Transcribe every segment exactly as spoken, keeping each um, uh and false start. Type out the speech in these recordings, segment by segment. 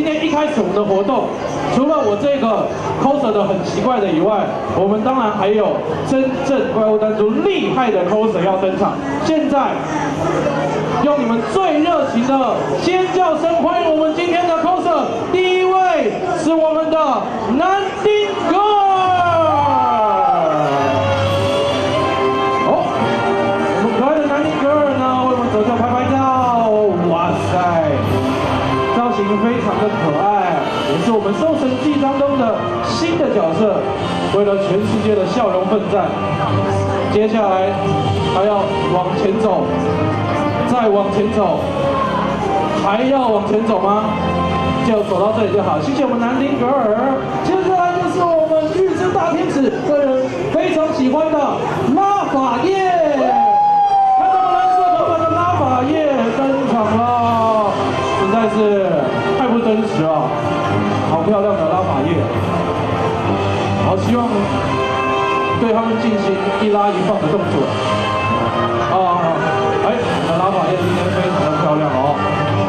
今天一开始我们的活动，除了我这个 coser 的很奇怪的以外，我们当然还有真正怪物弹珠厉害的 coser 要登场。现在用你们最热情的尖叫声欢迎我们今天的 coser， 第一位是我们的南丁哥。 非常的可爱，也是我们《兽神记》当中的新的角色，为了全世界的笑容奋战。接下来还要往前走，再往前走，还要往前走吗？就走到这里就好。谢谢我们南丁格尔。接下来就是我们御之大天使个人非常喜欢的拉法叶，看到蓝色头发的拉法叶登场了，实在是。 真实啊，好漂亮的拉法叶，好希望对他们进行一拉一放的动作啊！哎，我们拉法叶今天非常的漂亮哦。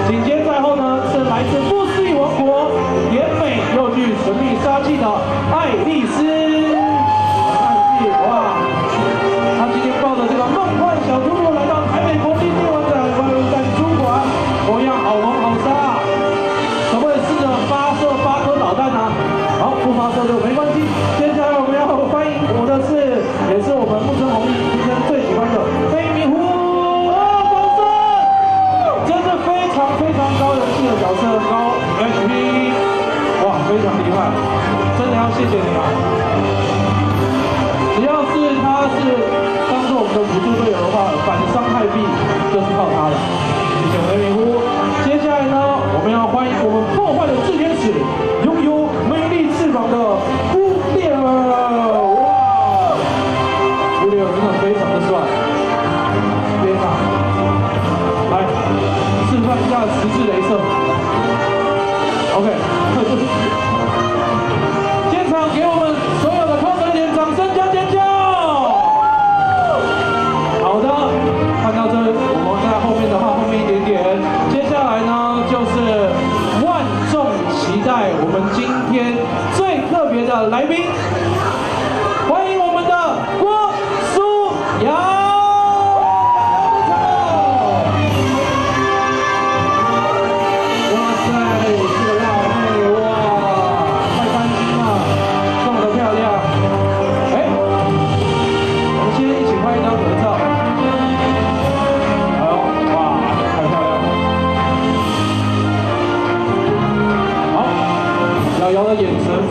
紧接在后呢，是来自不思议王国甜美又具神秘杀气的爱丽丝。爱丽丝哇，她今天抱着这个梦幻小猪猪来到台北国际电玩展怪物弹珠馆，模样好萌好杀。 没关系，接下来我们要欢迎我的是，也是我们木村弘毅先生最喜欢的飞迷糊啊，高升，真的非常非常高人气的角色，高 H P， 哇，非常厉害，真的要谢谢你啊！只要是他是当做我们的辅助队友的话，反伤害币就是靠他了，谢谢飞迷糊。接下来呢，我们要欢迎我们破坏的炽天使，拥有魅力翅膀的。 十字雷射 ，OK， 现场给我们所有的coser点掌声加尖叫。好的，看到这，我们在后面的话，后面一点点。接下来呢，就是万众期待我们今天最特别的来宾，欢迎我们的郭书瑶。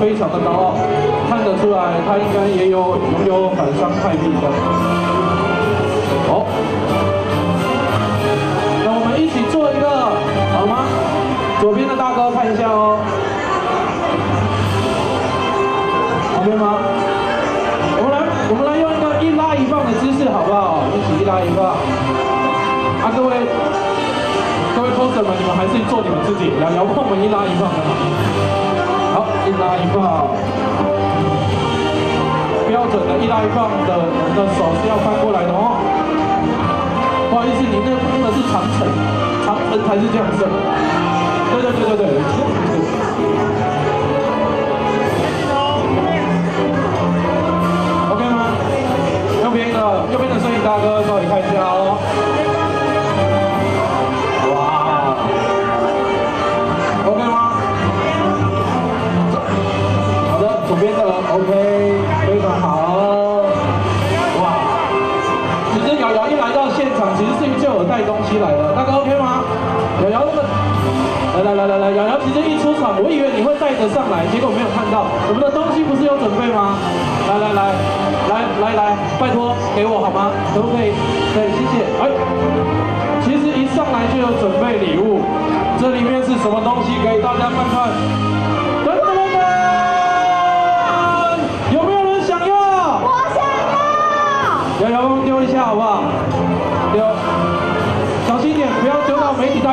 非常的高傲，看得出来他应该也有拥有反伤害力的。好，那我们一起做一个好吗？左边的大哥看一下哦，旁边吗？我们来，我们来用一个一拉一放的姿势，好不好？一起一拉一放。啊，各位，各位 coser 们，你们还是做你们自己，来摇晃我们一拉一放的。 好，一拉一放，标准的一拉一放的，你的手是要翻过来的哦。不好意思，你那那个是长程，长程才是这样子。对对对对对。OK 吗？右边的右边的摄影大哥，稍微看一下哦。 OK， 非常好，哇！只是瑶瑶一来到现场，其实是就有带东西来的，大哥 OK 吗？瑶瑶那个，来来来来来，瑶瑶其实一出场，我以为你会带着上来，结果没有看到。我们的东西不是有准备吗？来来来来来来，拜托给我好吗？可不可以？对，谢谢。哎，其实一上来就有准备礼物，这里面是什么东西？给大家看看。 瑶瑶，帮我丢一下好不好？丢，小心一点，不要丢到媒体大